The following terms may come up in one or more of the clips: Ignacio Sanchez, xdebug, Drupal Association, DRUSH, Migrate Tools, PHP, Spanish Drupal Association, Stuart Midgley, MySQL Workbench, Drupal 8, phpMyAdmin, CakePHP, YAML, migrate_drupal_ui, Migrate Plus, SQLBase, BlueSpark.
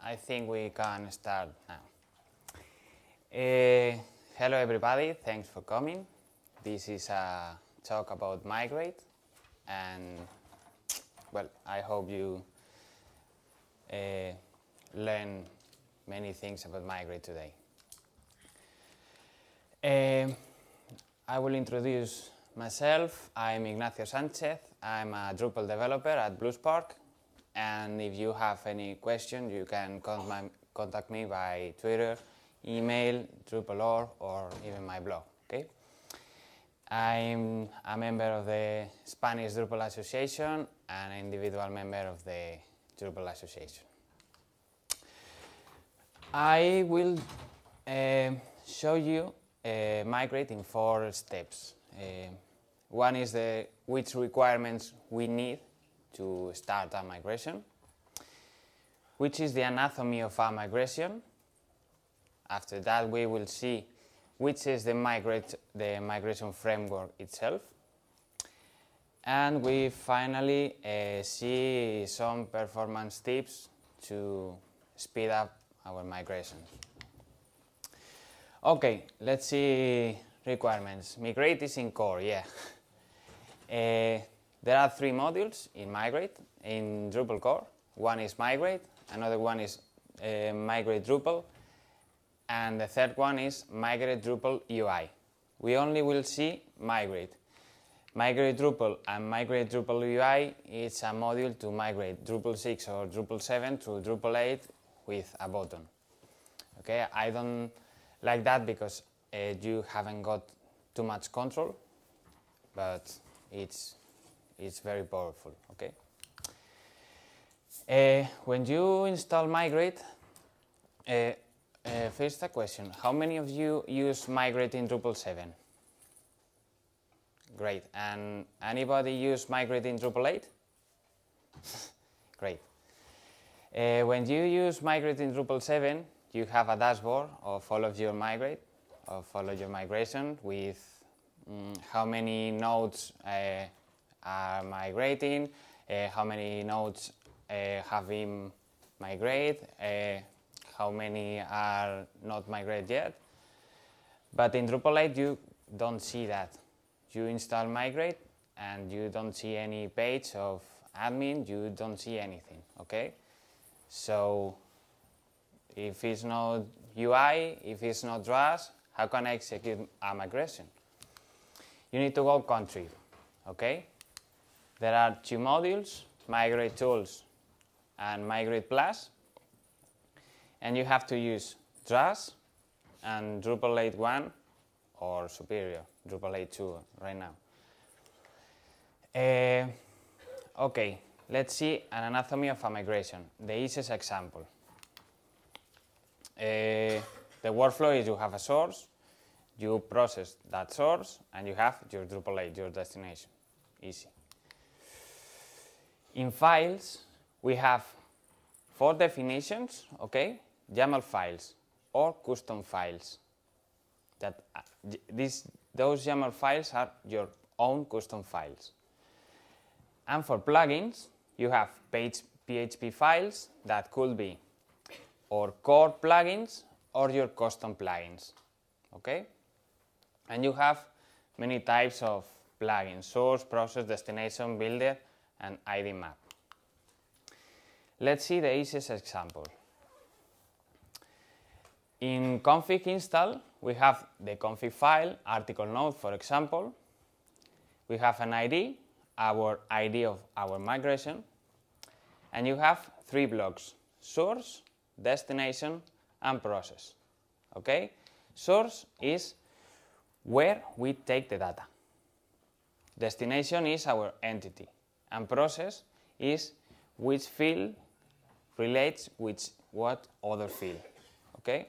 I think we can start now. Hello everybody, thanks for coming. This is a talk about Migrate, and well, I hope you learn many things about Migrate today. I will introduce myself. I'm Ignacio Sanchez. I'm a Drupal developer at BlueSpark. And if you have any question, you can contact me by Twitter, email, Drupal.org, or even my blog. Okay? I'm a member of the Spanish Drupal Association and an individual member of the Drupal Association. I will show you Migrate in 4 steps. One is which requirements we need to start a migration, which is the anatomy of a migration. After that, we will see which is the migration framework itself. And we finally see some performance tips to speed up our migrations. Okay, let's see requirements. Migrate is in core, yeah. There are 3 modules in Migrate, in Drupal core. One is Migrate, another one is Migrate Drupal, and the third one is Migrate Drupal UI. We only will see Migrate. Migrate Drupal and Migrate Drupal UI is a module to migrate Drupal 6 or Drupal 7 to Drupal 8 with a button. Okay, I don't like that because you haven't got too much control, but it's very powerful, okay? When you install Migrate, first a question, how many of you use Migrate in Drupal 7? Great, and anybody use Migrate in Drupal 8? Great. When you use Migrate in Drupal 7, you have a dashboard of all of your Migrate, of all of your migration with how many nodes are migrating, how many nodes have been migrated, how many are not migrated yet. But in Drupal 8 you don't see that. You install Migrate and you don't see any page of admin, you don't see anything, okay? So if it's not UI, if it's not DRUSH, how can I execute a migration? You need to go country, okay? There are 2 modules, Migrate Tools and Migrate Plus, and you have to use DRUSH and Drupal 8.1 or superior, Drupal 8.2 right now. Okay, let's see an anatomy of a migration, the easiest example. The workflow is you have a source, you process that source, and you have your Drupal 8, your destination, easy. In files, we have 4 definitions, okay? YAML files or custom files. Those YAML files are your own custom files. And for plugins, you have PHP files that could be or core plugins or your custom plugins, okay? And you have many types of plugins, source, process, destination, builder, and ID map. Let's see the easiest example. In config install, we have the config file, article node, for example. We have an ID, our ID of our migration, and you have 3 blocks, source, destination, and process, okay? Source is where we take the data. Destination is our entity, and process is which field relates with what other field, okay?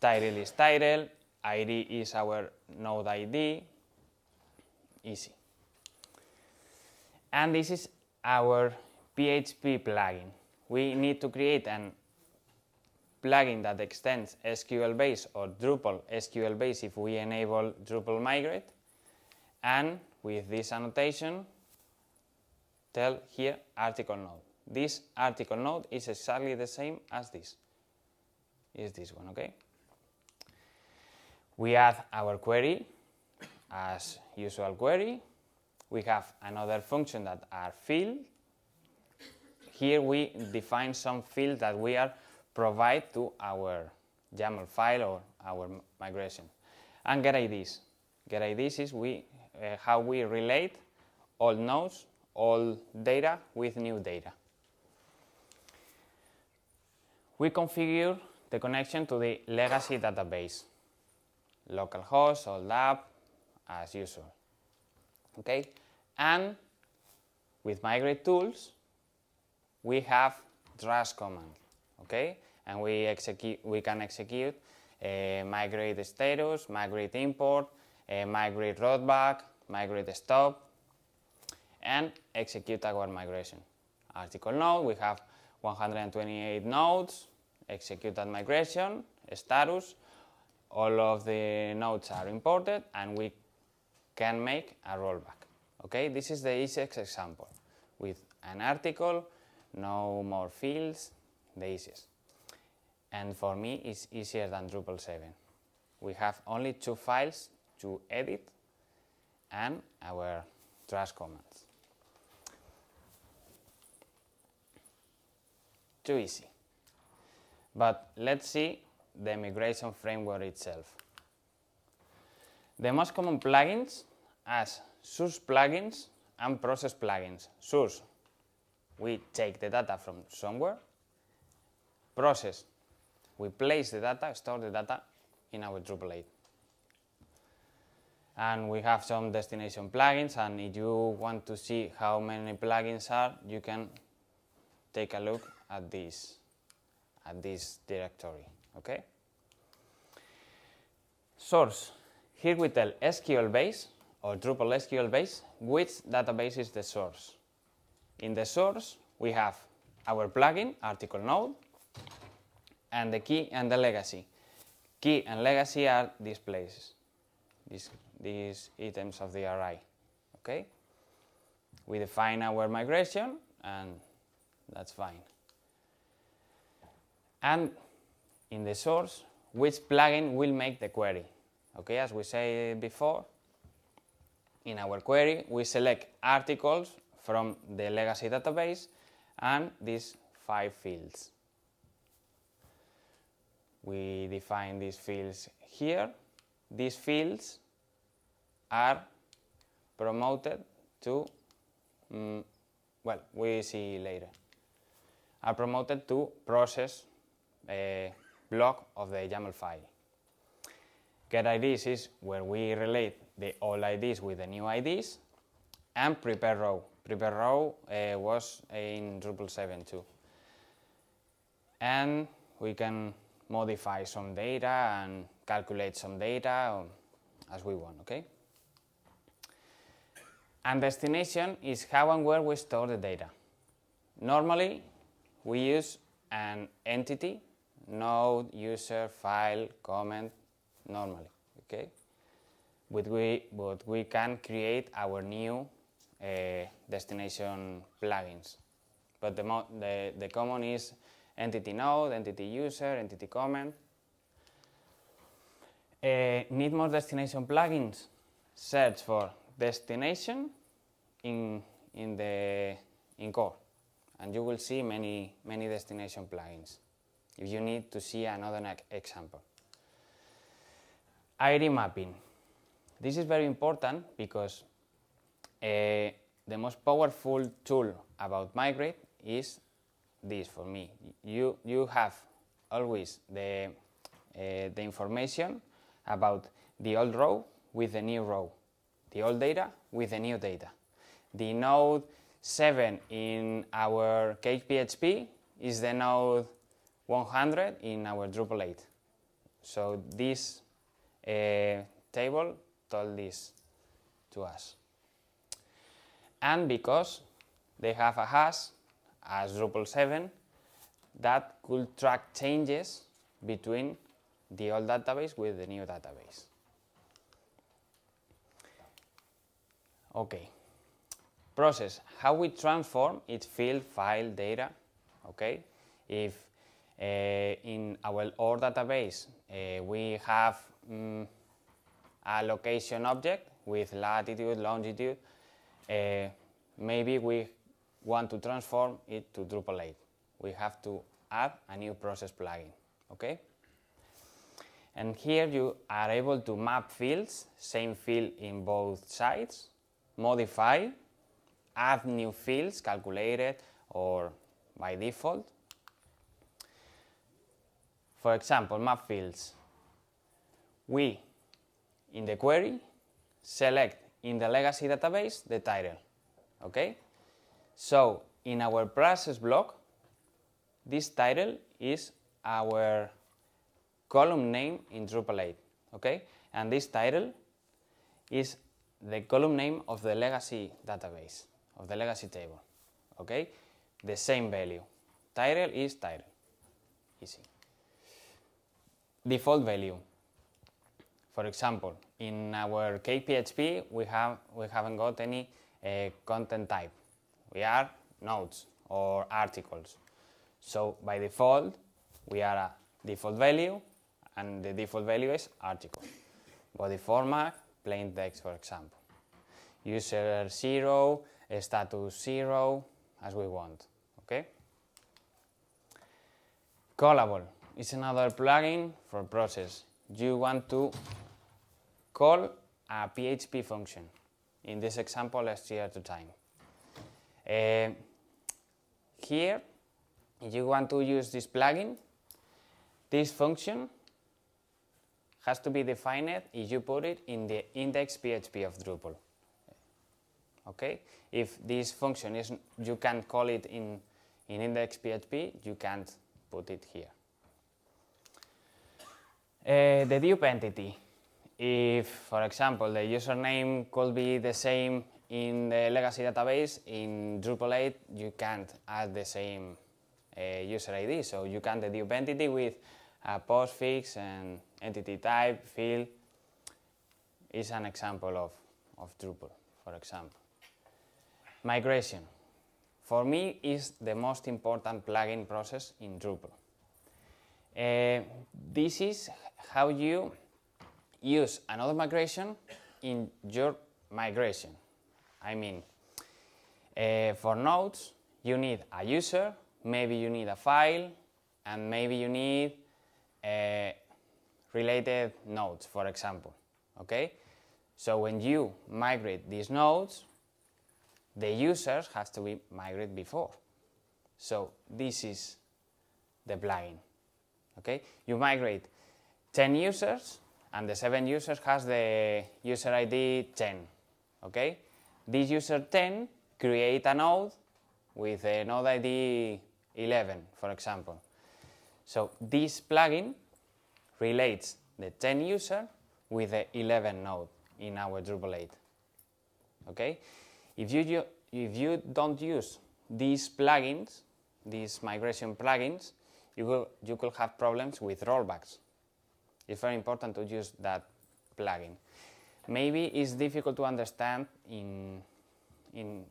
Title is title, ID is our node ID, easy. And this is our PHP plugin. We need to create an plugin that extends SQLBase or Drupal SQLBase if we enable Drupal Migrate, and with this annotation, tell here article node. this article node is exactly the same as this. Is this one, okay? We add our query as usual query. We have another function that are field. Here we define some field that we are provide to our YAML file or our migration. And getIDs. GetIDs is how we relate all nodes, all data with new data. We configure the connection to the legacy database. Localhost, old app, as usual. Okay? And with Migrate Tools, we have DRUSH command. Okay? And we can execute migrate status, migrate import, migrate rollback, migrate stop, and execute our migration. Article node, we have 128 nodes, execute that migration, status, all of the nodes are imported, and we can make a rollback. Okay, this is the easiest example. With an article, no more fields, the easiest. And for me, it's easier than Drupal 7. We have only two files to edit and our DRUSH commands. Too easy. But let's see the migration framework itself. The most common plugins are source plugins and process plugins. Source, we take the data from somewhere. Process, we place the data, store the data in our Drupal 8. And we have some destination plugins, and if you want to see how many plugins are, you can take a look at this directory. Okay. Source. Here we tell SQLBase or Drupal SQLBase which database is the source. In the source, we have our plugin article node and the key and the legacy. Key and legacy are these places, these items of the array. Okay. We define our migration, and that's fine. And in the source, which plugin will make the query. Okay, as we said before, in our query, we select articles from the legacy database and these 5 fields. We define these fields here. These fields are promoted to, well, we see later, are promoted to process block of the YAML file. GetIDs is where we relate the old IDs with the new IDs, and prepare row. Prepare row was in Drupal 7 too. And we can modify some data and calculate some data as we want, okay? And destination is how and where we store the data. Normally, we use an entity, node, user, file, comment, normally, okay? But we can create our new destination plugins. But the common is entity node, entity user, entity comment. Need more destination plugins? Search for destination in core, and you will see many destination plugins. If you need to see another example. ID mapping. This is very important because the most powerful tool about Migrate is this for me. You have always the information about the old row with the new row, the old data with the new data. The node 7 in our CakePHP is the node 100 in our Drupal 8. So this table told this to us. And because they have a hash, as Drupal 7, that could track changes between the old database with the new database. Okay. process, how we transform its field, file, data, okay? If in our OR database we have a location object with latitude, longitude, maybe we want to transform it to Drupal 8. We have to add a new process plugin, okay? And here you are able to map fields, same field in both sides, modify, add new fields, calculated or by default. For example, map fields. We, in the query, select in the legacy database the title, okay? So in our process block, this title is our column name in Drupal 8, okay? And this title is the column name of the legacy database, of the legacy table, okay? The same value. Title is title. Easy. Default value. For example, in our CakePHP we haven't got any content type. We are nodes or articles. So by default we are a default value, and the default value is article. Body format, plain text, for example. User 0, status 0, as we want, okay? Callable is another plugin for process. You want to call a PHP function. In this example, str2time. Here, if you want to use this plugin, this function has to be defined if you put it in the index.php of Drupal. Okay? If this function is, you can call it in index.php, you can't put it here. The dupe entity. If, for example, the username could be the same in the legacy database, in Drupal 8 you can't add the same user ID, so you can dedupe entity with a postfix and entity type, field. Is an example of Drupal, for example. Migration. For me, is the most important plugin process in Drupal. This is how you use another migration in your migration. I mean, for nodes, you need a user, maybe you need a file, and maybe you need related nodes, for example, okay? So when you migrate these nodes, the users has to be migrated before. So this is the plugin. Okay, you migrate 10 users, and the 7 users has the user ID 10. Okay, this user 10 create a node with a node ID 11, for example. So this plugin relates the 10 user with the 11 node in our Drupal 8. Okay, if you don't use these plugins, these migration plugins, you could have problems with rollbacks. It's very important to use that plugin. Maybe it's difficult to understand in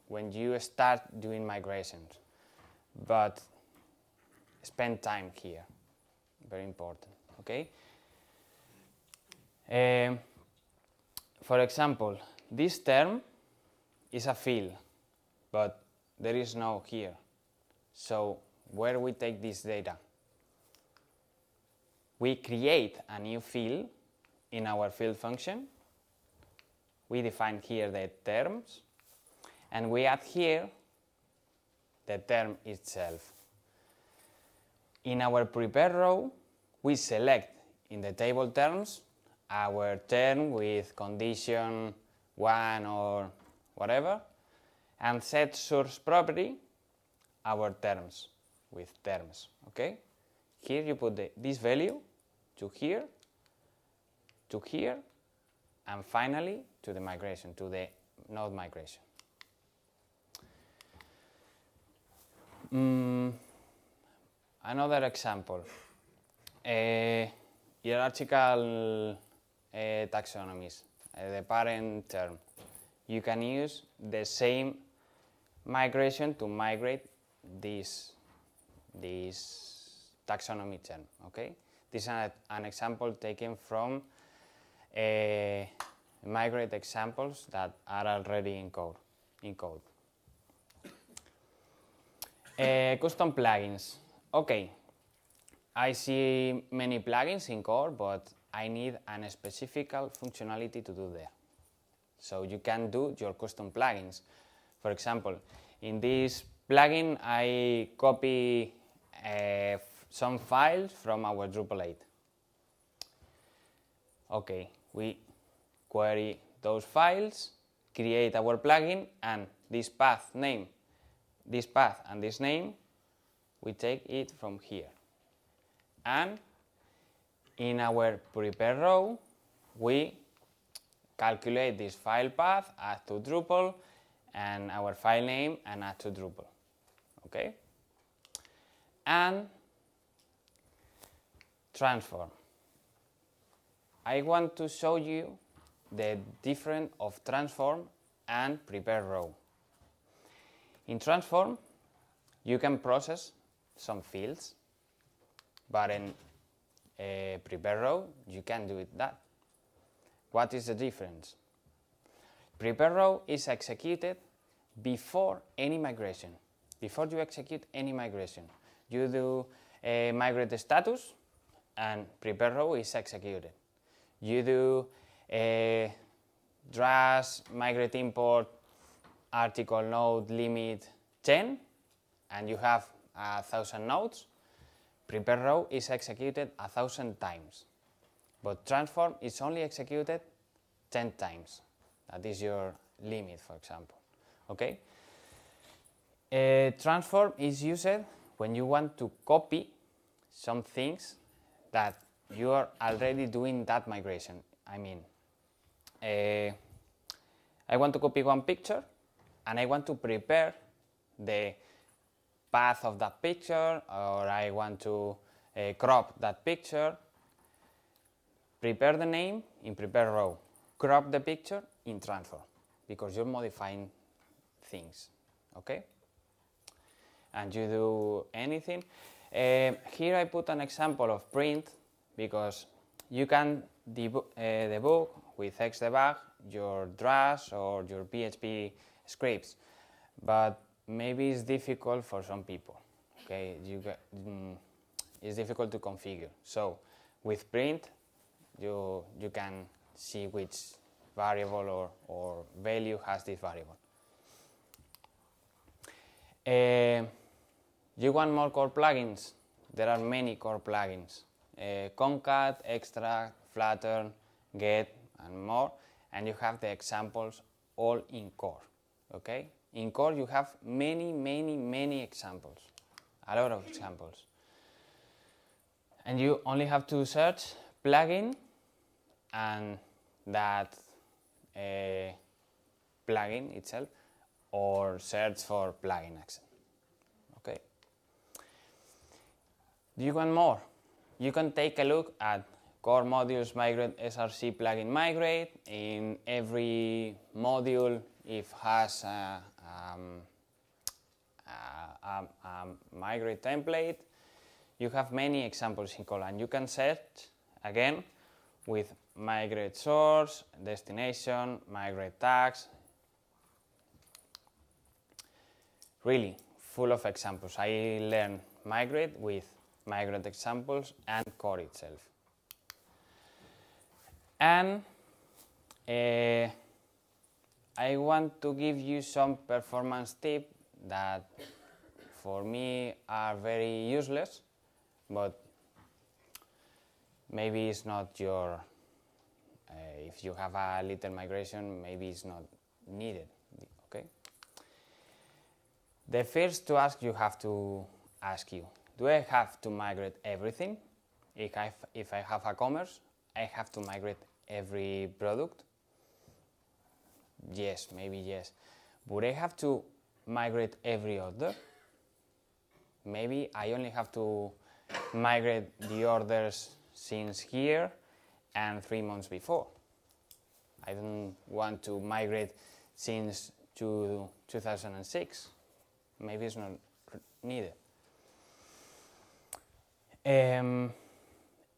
when you start doing migrations, but spend time here. Very important, okay? For example, this term is a field, but there is no here. So where we take this data? We create a new field in our field function. We define here the terms, and we add here the term itself. In our prepare row, we select in the table terms our term with condition 1 or whatever, and set source property our terms with terms, okay? Here you put this value to here, and finally to the migration, to the node migration. Another example, hierarchical taxonomies, the parent term. You can use the same migration to migrate this taxonomy term, okay? This is an example taken from migrate examples that are already in code. Custom plugins. Okay, I see many plugins in core, but I need a specific functionality to do there. So you can do your custom plugins. For example, in this plugin, I copy some files from our Drupal 8. Okay, we query those files, create our plugin, and this path name, this path and this name, we take it from here. And in our prepare row, we calculate this file path, add to Drupal, and our file name, and add to Drupal. Okay? And transform. I want to show you the difference of transform and prepare row. In transform, you can process some fields, but in prepare row, you can do it that. What is the difference? Prepare row is executed before any migration. Before you execute any migration, you do a migrate status, and prepare row is executed. You do a DRUSH migrate import article node limit 10, and you have 1,000 nodes. Prepare row is executed 1,000 times, but transform is only executed 10 times. That is your limit, for example. Okay? Transform is used when you want to copy some things that you are already doing that migration. I mean, I want to copy one picture, and I want to prepare the path of that picture, or I want to crop that picture. Prepare the name in prepare row. Crop the picture in transform, because you're modifying things, okay? And you do anything. Here I put an example of print, because you can debug with xdebug your DRUSH or your PHP scripts, but maybe it's difficult for some people, okay? It's difficult to configure. So with print, you can see which variable or value has this variable. You want more core plugins? There are many core plugins. Concat, Extract, Flutter, Get, and more. And you have the examples all in core. Okay? In core you have many examples. A lot of examples. And you only have to search plugin, and that plugin itself, or search for plugin action. Okay. Do you want more? You can take a look at core modules migrate src plugin migrate. In every module, it has a migrate template. You have many examples in core, and you can search again with migrate source, destination, migrate tags. Really full of examples. I learned migrate with migrate examples and core itself. And I want to give you some performance tips that for me are very useless, but maybe it's not your, if you have a little migration, maybe it's not needed, okay? The first to ask, you have to ask you, do I have to migrate everything? If I have a commerce, I have to migrate every product? Yes, maybe yes. Would I have to migrate every order? Maybe I only have to migrate the orders since here and 3 months before. I don't want to migrate since 2006. Maybe it's not needed.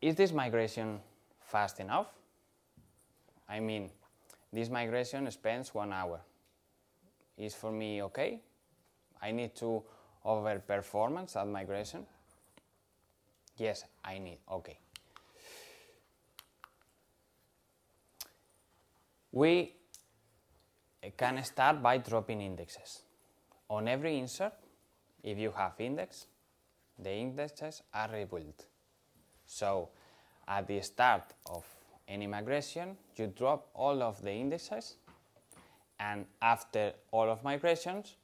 Is this migration fast enough? I mean, this migration spends 1 hour. Is for me okay? I need to overperformance that migration? Yes, I need, okay. We can start by dropping indexes. On every insert, if you have index, the indexes are rebuilt. So at the start of any migration, you drop all of the indexes, and after all of migrations,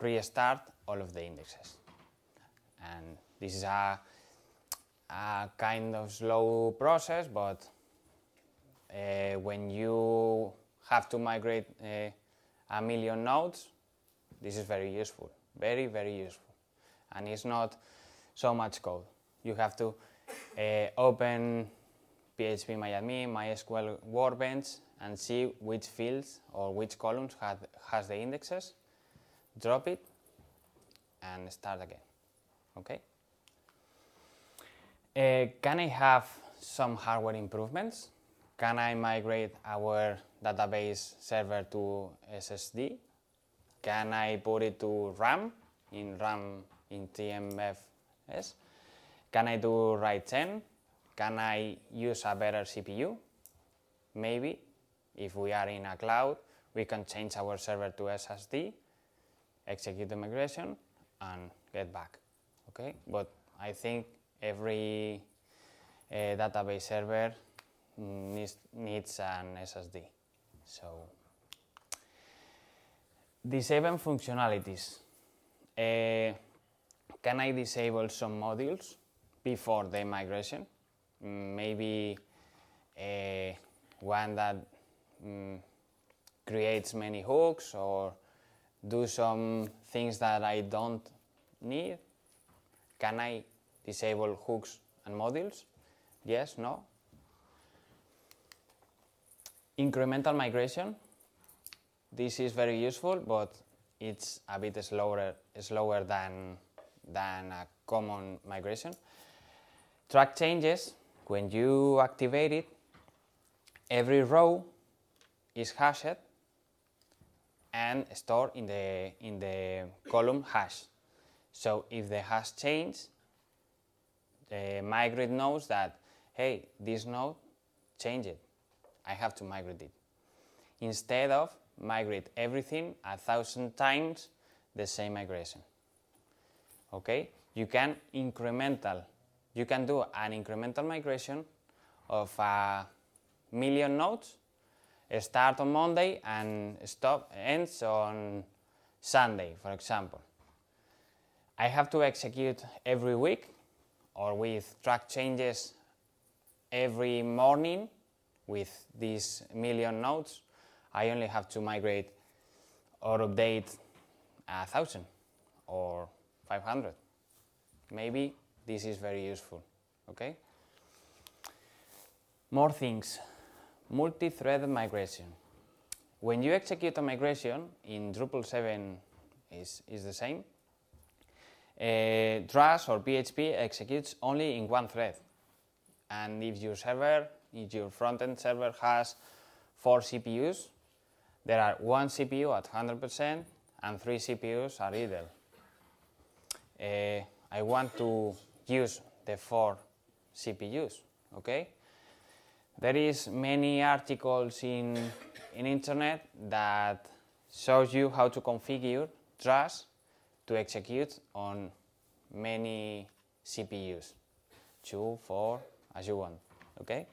restart all of the indexes. And this is a kind of slow process, but when you have to migrate a million nodes, this is very useful, very, very useful. And it's not so much code. You have to open phpMyAdmin, MySQL Workbench, and see which fields or which columns has the indexes, drop it, and start again, okay? Can I have some hardware improvements? Can I migrate our database server to SSD? Can I put it to RAM in TMFS? Can I do write 10? Can I use a better CPU? Maybe, if we are in a cloud, we can change our server to SSD, execute the migration, and get back, okay? But I think every database server needs an SSD, so. Disable functionalities. Can I disable some modules before the migration? Maybe one that creates many hooks or do some things that I don't need. Can I disable hooks and modules? Yes, no. Incremental migration. This is very useful, but it's a bit slower than a common migration. Track changes, when you activate it, every row is hashed and stored in the column hash. So if the hash changes, the migrate knows that, hey, this node changed. I have to migrate it. Instead of migrate everything 1,000 times the same migration. Okay, you can do an incremental migration of a million nodes, start on Monday and ends on Sunday, for example. I have to execute every week or with track changes every morning with these million nodes. I only have to migrate or update 1,000 or 500. Maybe this is very useful, okay? More things, multi-threaded migration. When you execute a migration, in Drupal 7 is the same, DRUSH or PHP executes only in one thread. And if your front-end server has 4 CPUs, there are 1 CPU at 100% and 3 CPUs are idle. I want to use the 4 CPUs, okay? There is many articles in internet that shows you how to configure DRUSH to execute on many CPUs, 2, 4, as you want, okay?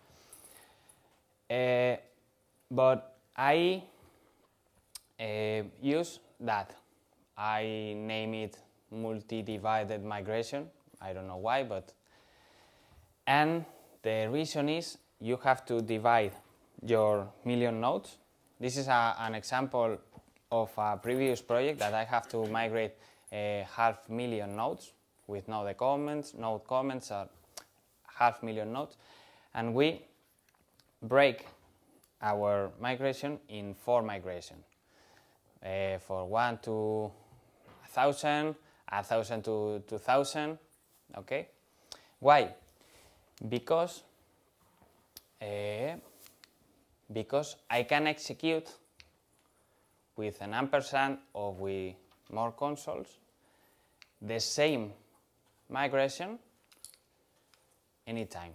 But I use that. I name it multi-divided migration. I don't know why, but... And the reason is you have to divide your million nodes. This is an example of a previous project that I have to migrate 500,000 nodes with node comments. Node comments are 500,000 nodes. And we break our migration in 4 migrations, for 1 to 1,000 to 2,000, okay? Why? Because I can execute with an ampersand or with more consoles the same migration anytime,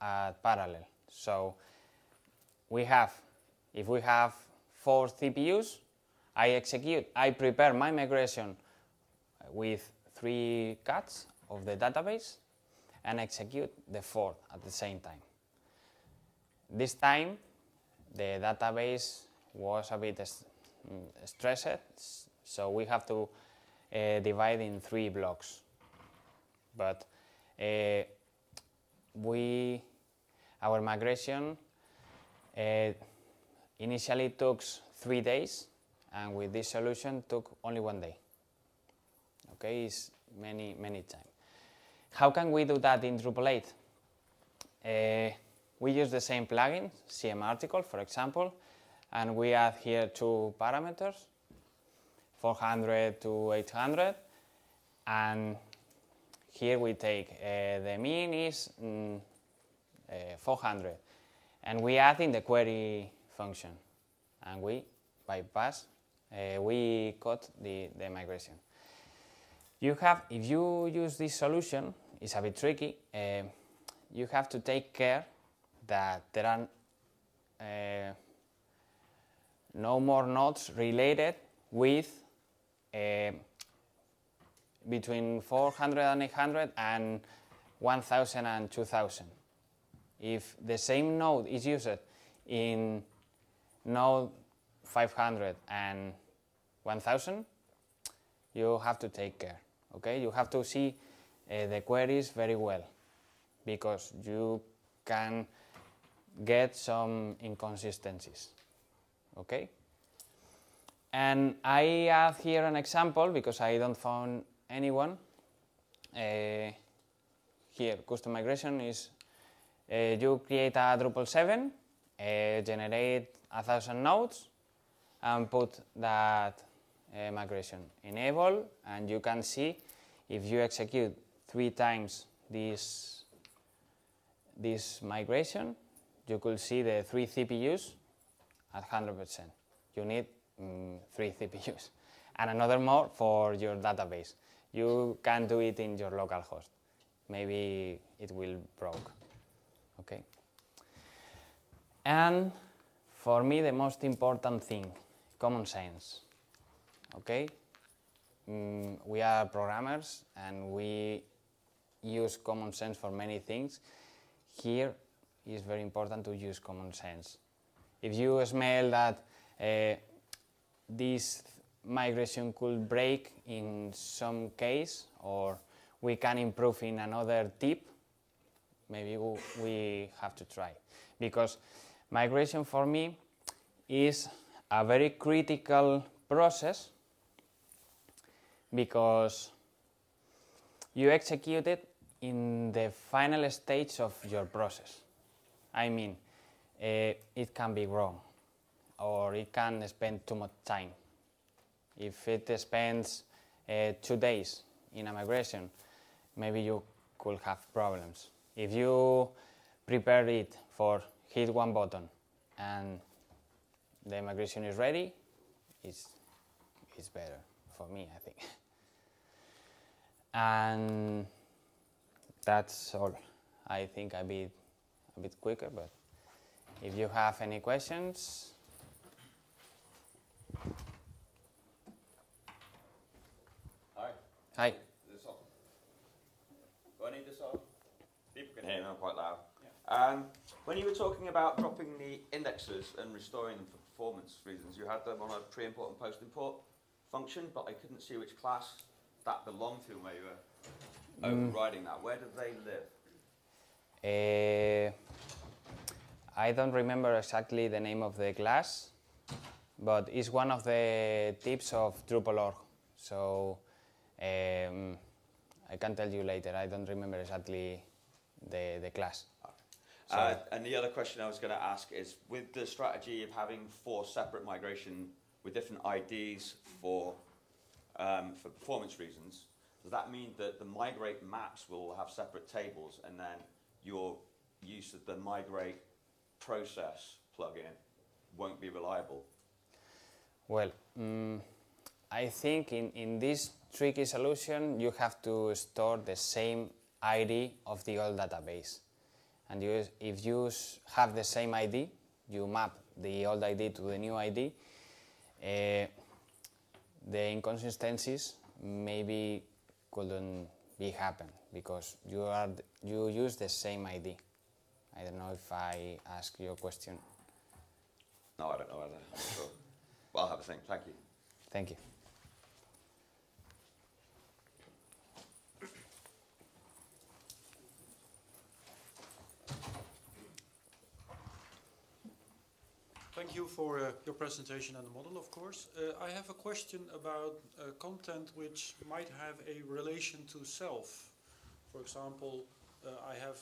parallel. So we have, if we have 4 CPUs, I prepare my migration with 3 cuts of the database and execute the 4th at the same time. This time the database was a bit stressed, so we have to divide in 3 blocks. But our migration initially took 3 days, and with this solution took only 1 day. Okay, it's many times. How can we do that in Drupal 8? We use the same plugin, CM article, for example, and we add here 2 parameters, 400 to 800, and here we take the mean is 400, and we add in the query function, and we bypass, we cut the migration. You have, if you use this solution, it's a bit tricky. You have to take care that there are no more nodes related with between 400 and 800 and 1,000 and 2,000. If the same node is used in node 500 and 1,000, you have to take care. Okay, you have to see the queries very well, because you can get some inconsistencies. Okay, and I have here an example because I don't found anyone. Here, custom migration is you create a Drupal 7, generate 1,000 nodes, and put that migration enable, and you can see if you execute 3 times this migration, you could see the 3 CPUs at 100%. You need 3 CPUs and another more for your database. You can do it in your local host. Maybe it will broke. Okay. And for me, the most important thing, common sense. Okay. We are programmers and we use common sense for many things. Here is very important to use common sense. If you smell that this migration could break in some case, or we can improve in another tip, maybe we have to try. Because migration for me is a very critical process, because you execute it in the final stage of your process. I mean, it can be wrong, or it can spend too much time. If it spends 2 days in a migration, maybe you could have problems. If you prepare it for hit 1 button and the migration is ready, it's better for me, I think. And that's all. I think I'll be a bit quicker, but if you have any questions. Hi. Hi. Is this on? Do I need this on? People can hear me, I'm quite loud. Yeah. When you were talking about dropping the indexes and restoring them for performance reasons, you had them on a pre-import and post-import function, but I couldn't see which class that belonged to where you were overriding that. Where did they live? I don't remember exactly the name of the class, but it's one of the tips of Drupal.org. So I can tell you later. I don't remember exactly the class. So and the other question I was going to ask is, with the strategy of having 4 separate migration with different IDs for performance reasons. Does that mean that the migrate maps will have separate tables, and then your use of the migrate process plugin won't be reliable? Well, I think in this tricky solution, you have to store the same ID of the old database. And if you have the same ID, you map the old ID to the new ID, the inconsistencies maybe couldn't be happen because you use the same ID. I don't know if I ask your question. No, I don't know either. I'm sure. But I'll have a think. Thank you. Thank you. Thank you for your presentation and the model, of course. I have a question about content which might have a relation to self. For example, I have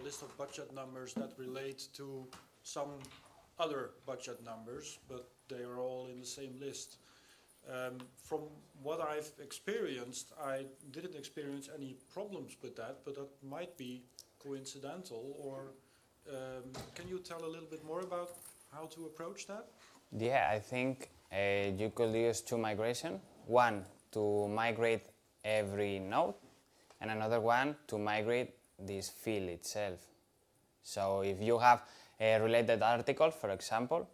a list of budget numbers that relate to some other budget numbers, but they are all in the same list. From what I've experienced, I didn't experience any problems with that, but that might be coincidental. Or can you tell a little bit more about how to approach that? Yeah, I think you could use two migrations. One to migrate every node, and another one to migrate this field itself. So if you have a related article, for example,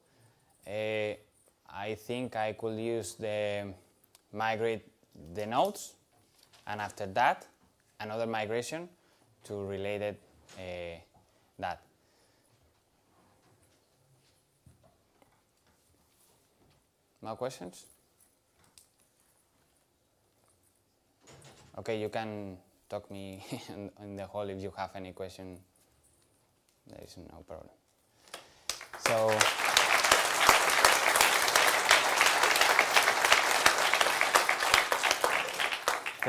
I think I could use the migrate the nodes, and after that, another migration to related that. No questions? Okay, you can talk me in the hall if you have any question. There is no problem. So,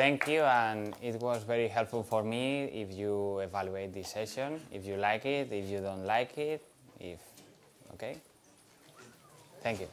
thank you, and it was very helpful for me if you evaluate this session, if you like it, if you don't like it, okay? Thank you.